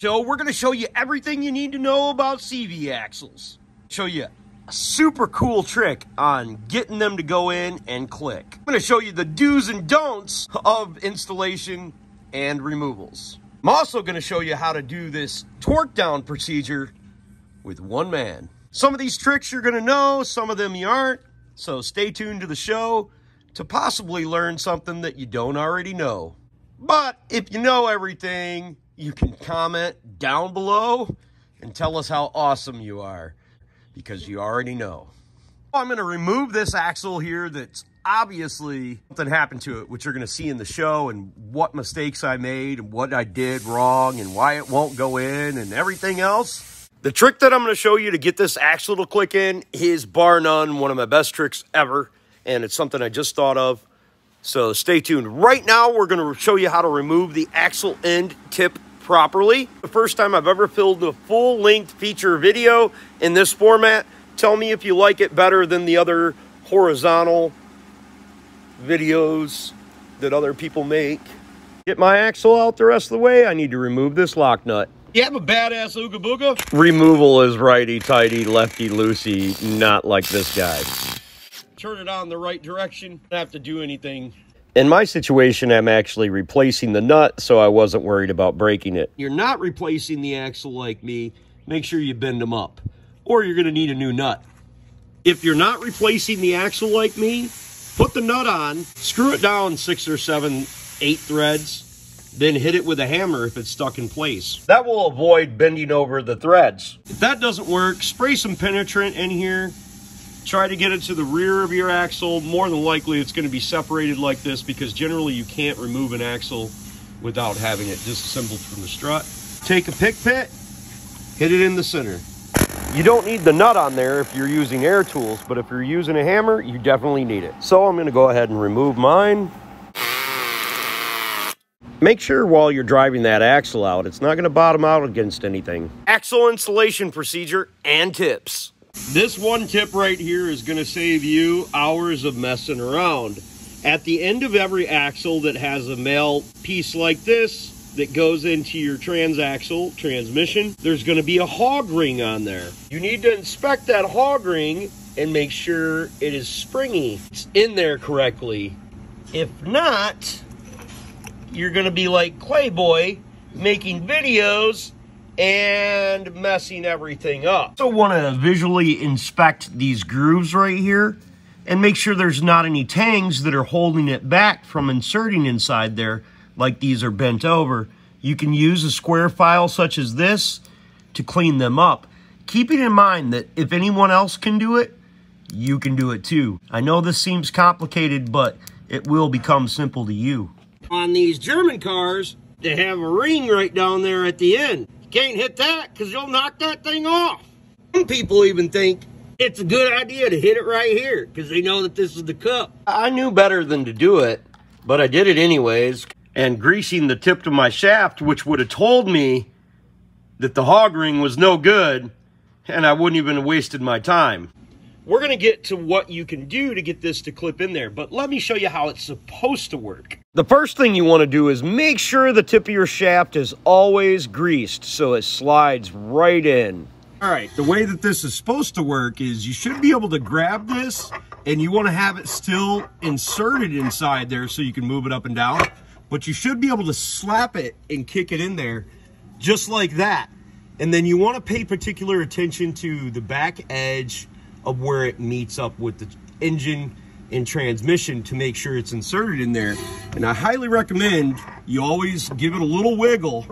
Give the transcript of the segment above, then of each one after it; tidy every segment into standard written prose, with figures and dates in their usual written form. So we're going to show you everything you need to know about CV axles. Show you a super cool trick on getting them to go in and click. I'm going to show you the do's and don'ts of installation and removals. I'm also going to show you how to do this torque down procedure with one man. Some of these tricks you're going to know, some of them you aren't. So stay tuned to the show to possibly learn something that you don't already know. But if you know everything, you can comment down below and tell us how awesome you are, because you already know. I'm going to remove this axle here that's obviously something happened to it, which you're going to see in the show, and what mistakes I made and what I did wrong and why it won't go in and everything else. The trick that I'm going to show you to get this axle to click in is bar none one of my best tricks ever, and it's something I just thought of. So stay tuned. Right now, we're going to show you how to remove the axle end tip properly. The first time I've ever filmed a full-length feature video in this format. Tell me if you like it better than the other horizontal videos that other people make. Get my axle out the rest of the way. I need to remove this lock nut. You have a badass Ooga Booga. Removal is righty-tighty, lefty-loosey, not like this guy. Turn it on the right direction. I don't have to do anything. In my situation, I'm actually replacing the nut, so I wasn't worried about breaking it. You're not replacing the axle like me. Make sure you bend them up, or you're going to need a new nut. If you're not replacing the axle like me, put the nut on, screw it down 6 or 7, 8 threads, then hit it with a hammer if it's stuck in place. That will avoid bending over the threads. If that doesn't work, spray some penetrant in here. Try to get it to the rear of your axle. More than likely, it's going to be separated like this, because generally you can't remove an axle without having it disassembled from the strut. Take a pick pit, hit it in the center. You don't need the nut on there if you're using air tools, but if you're using a hammer, you definitely need it. So I'm going to go ahead and remove mine. Make sure while you're driving that axle out, it's not going to bottom out against anything. Axle installation procedure and tips. This one tip right here is going to save you hours of messing around. At the end of every axle that has a male piece like this that goes into your transaxle transmission, there's going to be a hog ring on there. You need to inspect that hog ring and make sure it is springy. It's in there correctly. If not, you're going to be like Clayboy making videos and messing everything up. So want to visually inspect these grooves right here and make sure there's not any tangs that are holding it back from inserting inside there, like these are bent over. You can use a square file such as this to clean them up, keeping in mind that if anyone else can do it, you can do it too. I know this seems complicated, but it will become simple to you. On these German cars, they have a ring right down there at the end. Can't hit that because you'll knock that thing off. Some people even think it's a good idea to hit it right here because they know that this is the cup. I knew better than to do it, but I did it anyways. And greasing the tip to my shaft, which would have told me that the hog ring was no good, and I wouldn't even have wasted my time. We're going to get to what you can do to get this to clip in there, but let me show you how it's supposed to work. The first thing you want to do is make sure the tip of your shaft is always greased so it slides right in. All right, the way that this is supposed to work is you should be able to grab this, and you want to have it still inserted inside there so you can move it up and down, but you should be able to slap it and kick it in there just like that. And then you want to pay particular attention to the back edge of where it meets up with the engine and transmission to make sure it's inserted in there. And I highly recommend you always give it a little wiggle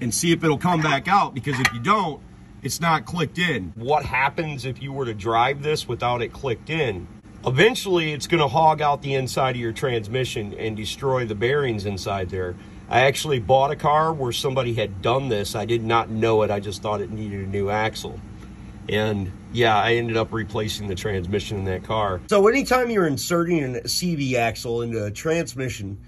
and see if it'll come back out, because if you don't, it's not clicked in. What happens if you were to drive this without it clicked in? Eventually, it's gonna hog out the inside of your transmission and destroy the bearings inside there. I actually bought a car where somebody had done this. I did not know it. I just thought it needed a new axle. And yeah, I ended up replacing the transmission in that car. So anytime you're inserting a CV axle into a transmission,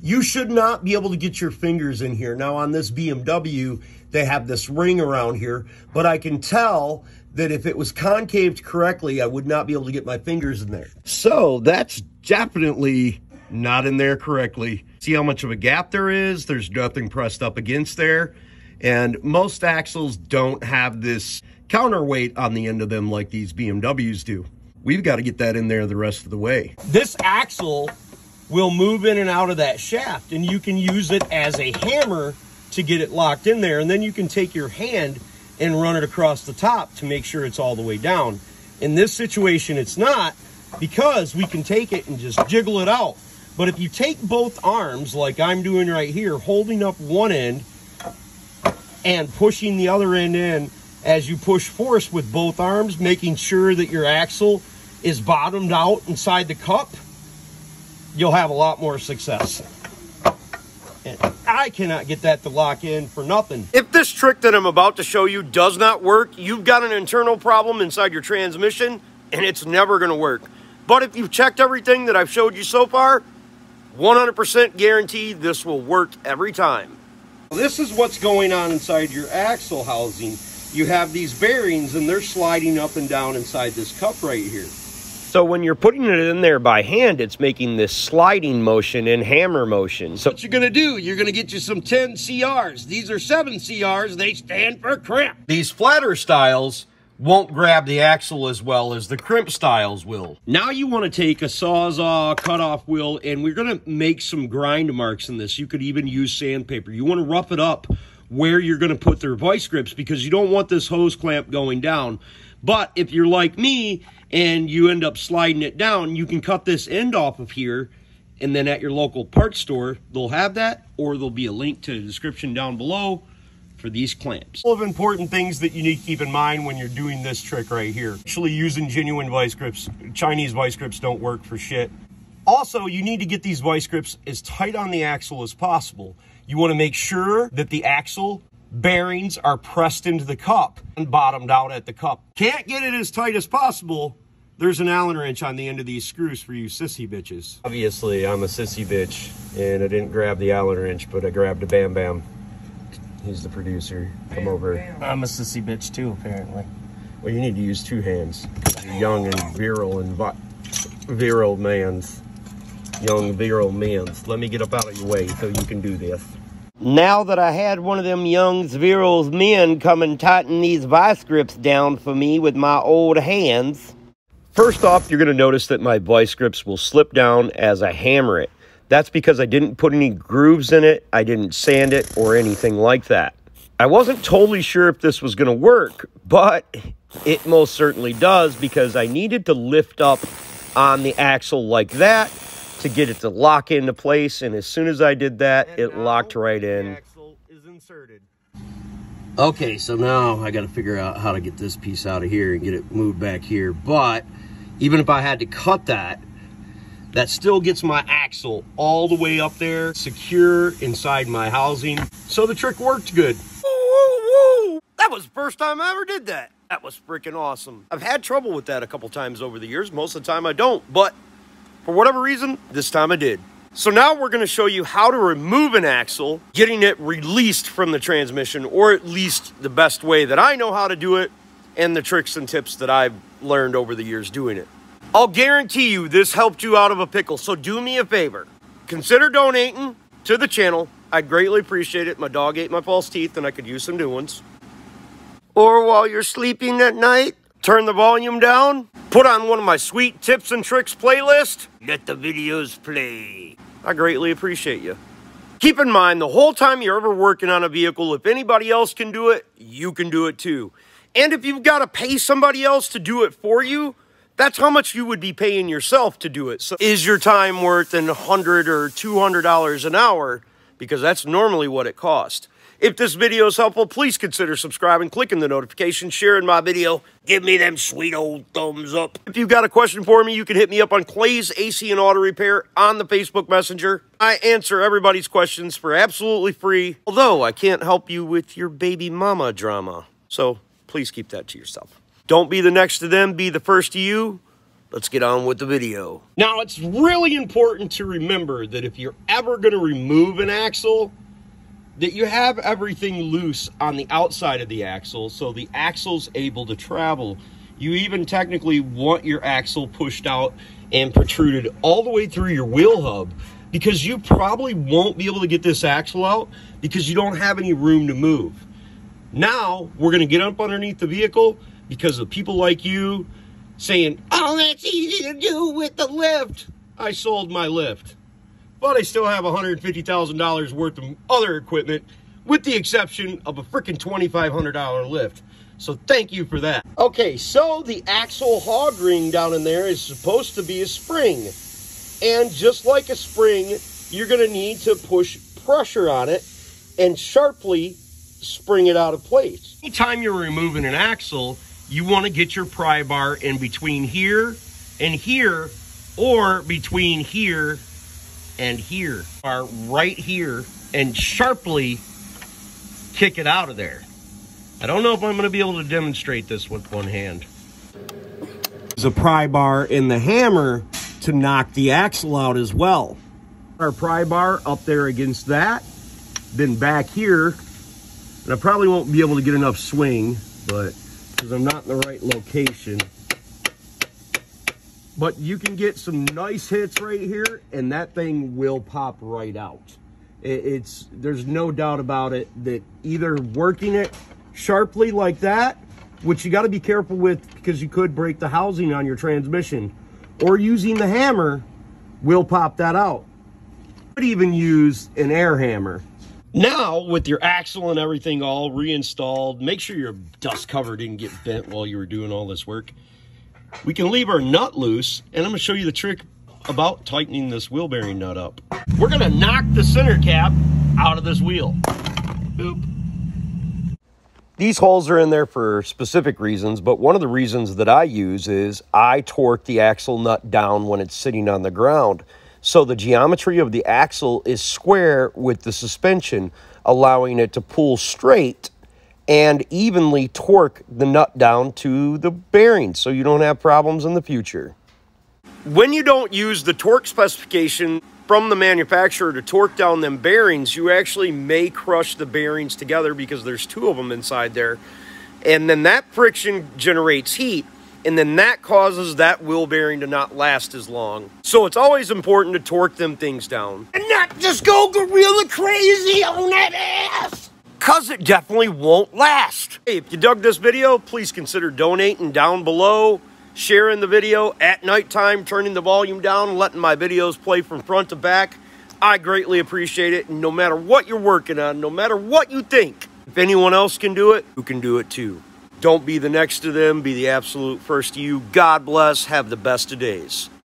you should not be able to get your fingers in here. Now on this BMW, they have this ring around here, but I can tell that if it was concaved correctly, I would not be able to get my fingers in there. So that's definitely not in there correctly. see how much of a gap there is. There's nothing pressed up against there. And most axles don't have this counterweight on the end of them like these BMWs do. We've got to get that in there the rest of the way. This axle will move in and out of that shaft, and you can use it as a hammer to get it locked in there. And then you can take your hand and run it across the top to make sure it's all the way down. In this situation, it's not, because we can take it and just jiggle it out. But if you take both arms like I'm doing right here, holding up one end and pushing the other end in as you push force with both arms, making sure that your axle is bottomed out inside the cup, you'll have a lot more success. And I cannot get that to lock in for nothing. If this trick that I'm about to show you does not work, you've got an internal problem inside your transmission, and it's never going to work. But if you've checked everything that I've showed you so far, 100% guarantee this will work every time. This is what's going on inside your axle housing. You have these bearings, and they're sliding up and down inside this cup right here. So when you're putting it in there by hand, it's making this sliding motion and hammer motion. So what you're going to do, you're going to get you some 10 CRs. These are 7 CRs. They stand for crimp. These flatter styles won't grab the axle as well as the crimp styles will. Now you want to take a Sawzall cutoff wheel, and we're going to make some grind marks in this. You could even use sandpaper. You want to rough it up where you're going to put their vice grips, because you don't want this hose clamp going down. But if you're like me and you end up sliding it down, you can cut this end off of here, and then at your local parts store, they'll have that, or there'll be a link to the description down below for these clamps. All of important things that you need to keep in mind when you're doing this trick right here. Actually using genuine vice grips. Chinese vice grips don't work for shit. Also, you need to get these vice grips as tight on the axle as possible. You want to make sure that the axle bearings are pressed into the cup and bottomed out at the cup. Can't get it as tight as possible, there's an Allen wrench on the end of these screws for you sissy bitches. Obviously, I'm a sissy bitch, and I didn't grab the Allen wrench, but I grabbed a Bam Bam. He's the producer. Come over. I'm a sissy bitch, too, apparently. Well, you need to use two hands. You're young and virile and virile man's. Young virile men's. Let me get up out of your way so you can do this. Now that I had one of them young virile men come and tighten these vice grips down for me with my old hands. First off, you're going to notice that my vice grips will slip down as I hammer it. That's because I didn't put any grooves in it, I didn't sand it, or anything like that. I wasn't totally sure if this was going to work, but it most certainly does, because I needed to lift up on the axle like that to get it to lock into place, and as soon as I did that, it locked right in. The axle is inserted. Okay, so now I got to figure out how to get this piece out of here and get it moved back here. But even if I had to cut that, that still gets my axle all the way up there, secure inside my housing. So the trick worked good. That was the first time I ever did that. That was freaking awesome. I've had trouble with that a couple times over the years. Most of the time I don't, but for whatever reason, this time I did. So now we're going to show you how to remove an axle, getting it released from the transmission, or at least the best way that I know how to do it, and the tricks and tips that I've learned over the years doing it. I'll guarantee you this helped you out of a pickle, so do me a favor. Consider donating to the channel. I'd greatly appreciate it. My dog ate my false teeth, and I could use some new ones. Or while you're sleeping at night, turn the volume down, put on one of my sweet tips and tricks playlist, let the videos play. I greatly appreciate you. Keep in mind, the whole time you're ever working on a vehicle, if anybody else can do it, you can do it too. And if you've got to pay somebody else to do it for you, that's how much you would be paying yourself to do it. So is your time worth $100 or $200 an hour? Because that's normally what it costs. If this video is helpful, please consider subscribing, clicking the notification, sharing my video. Give me them sweet old thumbs up. If you've got a question for me, you can hit me up on Clay's AC and Auto Repair on the Facebook Messenger. I answer everybody's questions for absolutely free, although I can't help you with your baby mama drama. So please keep that to yourself. Don't be the next to them, be the first to you. Let's get on with the video. Now, it's really important to remember that if you're ever going to remove an axle, that you have everything loose on the outside of the axle, so the axle's able to travel. You even technically want your axle pushed out and protruded all the way through your wheel hub, because you probably won't be able to get this axle out because you don't have any room to move. Now we're going to get up underneath the vehicle because of people like you saying, "Oh, that's easy to do with the lift." I sold my lift, but I still have $150,000 worth of other equipment, with the exception of a freaking $2,500 lift. So thank you for that. Okay, so the axle hog ring down in there is supposed to be a spring. And just like a spring, you're going to need to push pressure on it and sharply spring it out of place. Anytime you're removing an axle, you want to get your pry bar in between here and here, or between here and here, or right here, and sharply kick it out of there. I don't know if I'm going to be able to demonstrate this with one hand. There's a pry bar in the hammer to knock the axle out as well. Our pry bar up there against that, then back here, and I probably won't be able to get enough swing, but because I'm not in the right location. But you can get some nice hits right here, and that thing will pop right out. There's no doubt about it that either working it sharply like that, which you got to be careful with because you could break the housing on your transmission, or using the hammer will pop that out. You could even use an air hammer. Now, with your axle and everything all reinstalled, make sure your dust cover didn't get bent while you were doing all this work. We can leave our nut loose, and I'm going to show you the trick about tightening this wheel bearing nut up. We're going to knock the center cap out of this wheel. Boop. These holes are in there for specific reasons, but one of the reasons that I use is I torque the axle nut down when it's sitting on the ground. So the geometry of the axle is square with the suspension, allowing it to pull straight and evenly torque the nut down to the bearing so you don't have problems in the future. When you don't use the torque specification from the manufacturer to torque down them bearings, you actually may crush the bearings together because there's two of them inside there. And then that friction generates heat, and then that causes that wheel bearing to not last as long. So it's always important to torque them things down. And not just go gorilla crazy on that ass! Because it definitely won't last. Hey, if you dug this video, please consider donating down below, sharing the video at nighttime, turning the volume down, letting my videos play from front to back. I greatly appreciate it. And no matter what you're working on, no matter what you think, if anyone else can do it, you can do it too. Don't be the next to them. Be the absolute first to you. God bless. Have the best of days.